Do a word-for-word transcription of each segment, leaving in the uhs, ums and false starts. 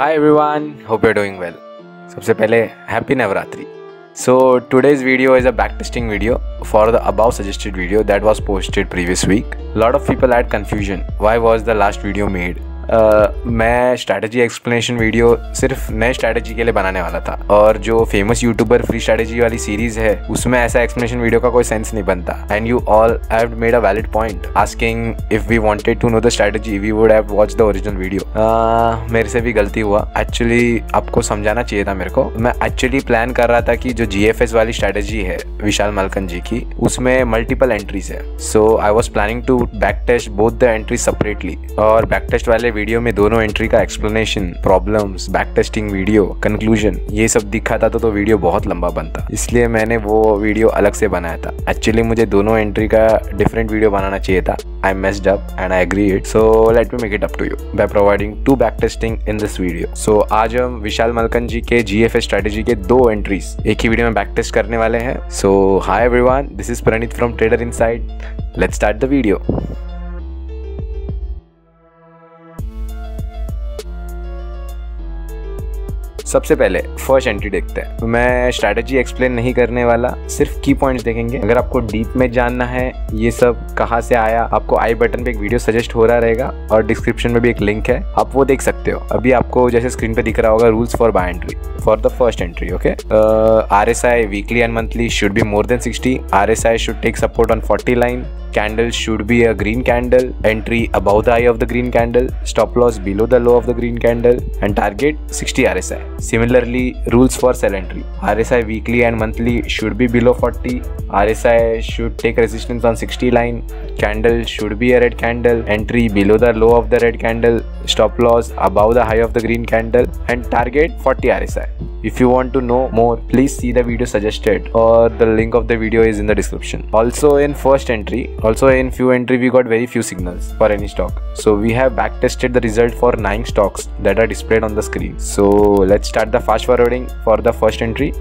Hi everyone, hope you doing well. सबसे पहले happy Navratri. So today's video is a back testing video for the above suggested video that was posted previous week. Lot of people had confusion why was the last video made. मैं strategy explanation video सिर्फ नए strategy के लिए बनाने वाला था, और जो फेमस यूट्यूबर फ्री स्ट्रैटेजी वाली सीरीज है उसमें ऐसा एक्सप्लेनेशन वीडियो का कोई सेंस नहीं बनता। And you all have made a valid point asking if we wanted to know the strategy we would have watched the original video. मेरे से भी गलती हुआ, एक्चुअली आपको समझाना चाहिए था मेरे को। मैं एक्चुअली प्लान कर रहा था कि जो जी एफ एस वाली स्ट्रैटेजी है विशाल मालकन जी की, उसमें मल्टीपल एंट्रीज है। So I was planning to back test both the entries separately, और बैक टेस्ट वाले वीडियो में दोनों एंट्री का explanation, problems, back testing video, conclusion, ये सब दिखाता था तो वीडियो बहुत लंबा बनता, इसलिए मैंने वो वीडियो अलग से बनाया था। एक्चुअली मुझे दोनों एंट्री का डिफरेंट वीडियो बनाना चाहिए था। I messed up and I agree it, so let me make it up to you by providing two back testing in this video. सो आज हम विशाल मालकन जी के जी एफ एस स्ट्रेटेजी के दो एंट्रीज एक ही वीडियो में बैक टेस्ट करने वाले हैं। So hi everyone, this is Praneet from Trader Insight. Let's start the video. सबसे पहले फर्स्ट एंट्री देखते हैं। मैं स्ट्रैटेजी एक्सप्लेन नहीं करने वाला, सिर्फ की पॉइंट्स देखेंगे। अगर आपको डीप में जानना है ये सब कहाँ से आया, आपको आई बटन पे एक वीडियो सजेस्ट हो रहा रहेगा और डिस्क्रिप्शन में भी एक लिंक है, आप वो देख सकते हो। अभी आपको जैसे स्क्रीन पे दिख रहा होगा rules for buy entry for the first entry. Okay, R S I weekly and monthly should be more than sixty. R S I should take support on forty line. Candle should be a green candle. Entry above the high of the green candle. Stop loss below the low of the green candle. And target sixty R S I. Similarly, rules for sell entry. R S I weekly and monthly should be below forty. R S I should take resistance on sixty line. Candle should be a red candle. Entry below the low of the red candle. Stop loss above the high of the green candle. And target forty R S I. If you want to know more, please see the video suggested, or the link of the video is in the description. Also in first entry, also in few entry we got very few signals for any stock. So we have back tested the result for nine stocks that are displayed on the screen. So let's start the fast forwarding for the first entry.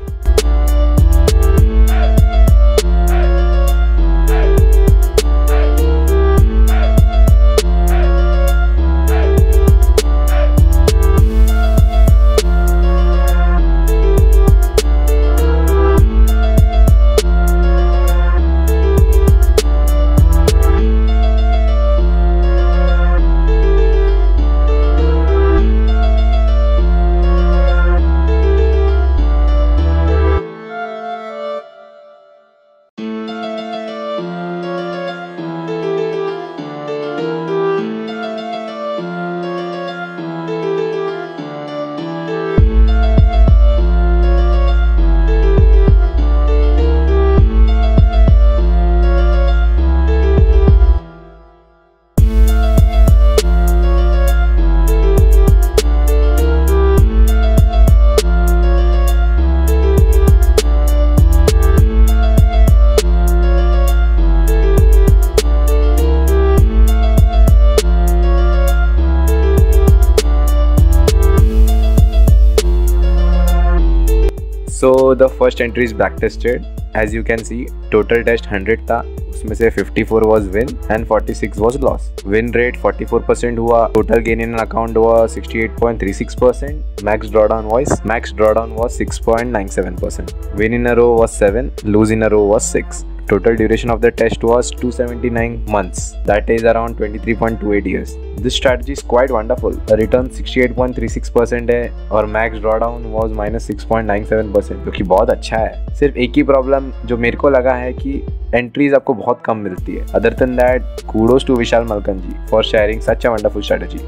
So the first entry is back tested. As you can see, total test one hundred था, उसमें से fifty-four was win and forty-six was loss. Win rate forty-four percent हुआ, total gain in an account हुआ sixty-eight point three six percent. Max drawdown was max drawdown was six point nine seven percent. Win in a row was seven, lose in a row was six. Total duration of the test was two hundred seventy-nine months. That is around twenty-three point two eight years. This strategy is quite wonderful. The return sixty-eight point three six percent है और max drawdown was minus six point nine seven percent, जो कि बहुत अच्छा है। सिर्फ एक ही problem जो मेरे को लगा है कि एंट्रीज आपको बहुत कम मिलती है। Other than that, kudos to Vishal Malkan ji for sharing such a wonderful strategy.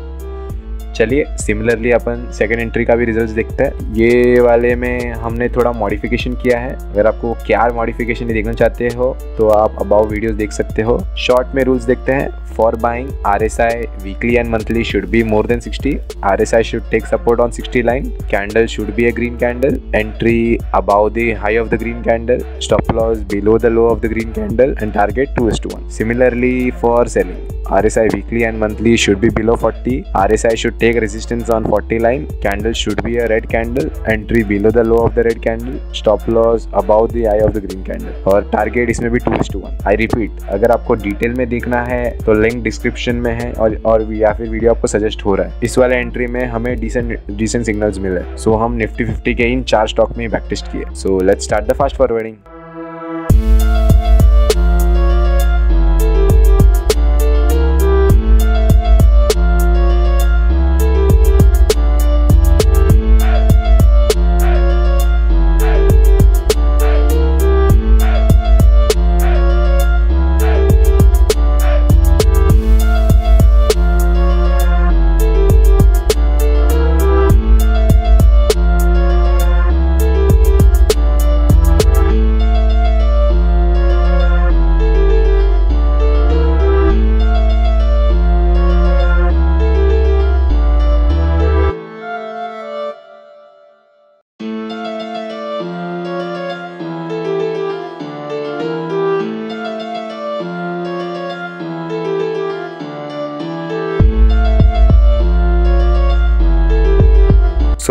चलिए सिमिलरली अपन सेकेंड एंट्री का भी रिजल्ट्स देखते हैं। ये वाले में हमने थोड़ा मॉडिफिकेशन किया है। अगर आपको क्या मॉडिफिकेशन देखना चाहते हो तो आप अबाउ वीडियोस देख सकते हो। शॉर्ट में रूल्स देखते हैं। For buying, R S I weekly and monthly should be more than sixty. R S I should take support on sixty line. Candle should be a green candle. Entry above the high of the green candle. Stop loss below the low of the green candle. And target two is to one. Similarly for selling, R S I weekly and monthly should be below forty. R S I should take resistance on forty line. Candle should be a red candle. Entry below the low of the red candle. Stop loss above the eye of the green candle. और target इसमें भी two is to one. I repeat, अगर आपको detail में देखना है तो link description में है और और या फिर वीडियो आपको सजेस्ट हो रहा है। इस वाले एंट्री में हमें डिसेंट डिसेंट सिग्नल्स मिले, सो हम निफ्टी फिफ्टी के इन चार स्टॉक में बैक टेस्ट किए। So let's start the fast forwarding.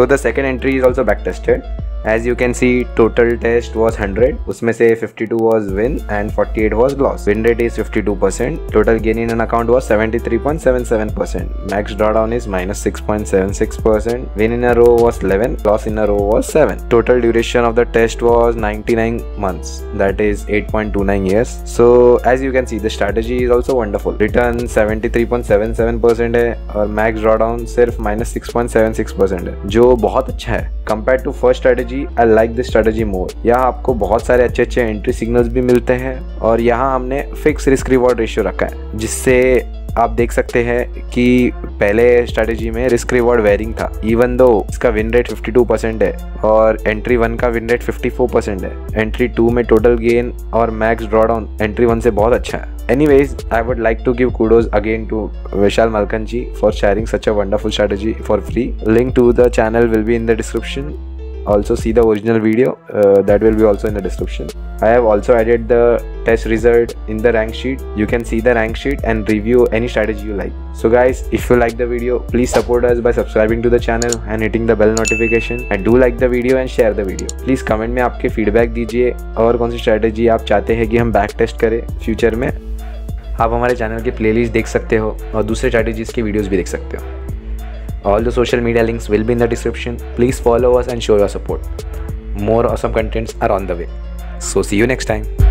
So the second entry is also back tested. As you can see, total test was one hundred. उसमें से fifty-two was win and forty-eight was loss. Win rate is fifty-two percent. Total gain in an account was seventy-three point seven seven percent. Max drawdown is minus six point seven six percent. Win in a row was eleven. Loss in a row was seven. Total duration of the test was ninety-nine months. That is eight point two nine years. So as you can see, the strategy is also wonderful. Return seventy-three point seven seven percent है और max drawdown सिर्फ minus six point seven six percent है, जो बहुत अच्छा है compared to first strategy. I like this strategy more. यहाँ आपको बहुत सारे अच्छे अच्छे entry signals भी मिलते हैं और यहाँ हमने fixed risk reward ratio रखा है, जिससे आप देख सकते हैं कि पहले स्ट्रेटेजी में रिस्क रिवॉर्ड वेरिंग था, इवन दो इसका विन रेट fifty-two परसेंट है और एंट्री वन का विन रेट fifty-four परसेंट है। एंट्री टू में टोटल गेन और मैक्स ड्रॉडाउन एंट्री वन से बहुत अच्छा है। Anyways, I would like to give kudos again to Vishal Malkan ji for sharing such a wonderful strategy for free. Link to the channel will be in the description. Also see the original video, uh, that will be also in the description. I have also added the test result in the rank sheet. You can see the rank sheet and review any strategy you like. So guys, if you like the video, please support us by subscribing to the channel and hitting the bell notification. And do like the video and share the video. Please comment में आपके feedback दीजिए और कौन सी strategy आप चाहते हैं कि हम back test करें future में। आप हमारे channel के playlist देख सकते हो और दूसरे strategies के videos भी देख सकते हो. All the social media links will be in the description. Please follow us and show your support. More awesome contents are on the way. So see you next time.